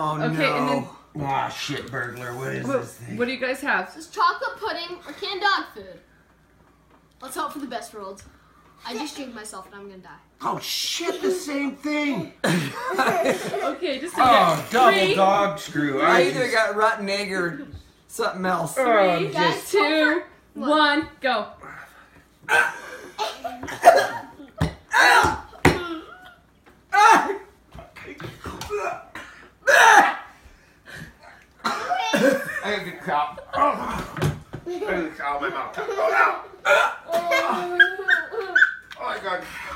Oh, okay, no. And then, oh, shit, burglar. What is this thing? What do you guys have? It's chocolate pudding or canned dog food. Let's hope for the best, world. I just jinxed myself and I'm gonna die. Oh, shit, the same thing. Okay, just a minute. Double dog screw. I either got rotten egg or something else. 3, 2, 1, go. I need to cough. I need to cough my mouth. Oh, no. Oh, my God.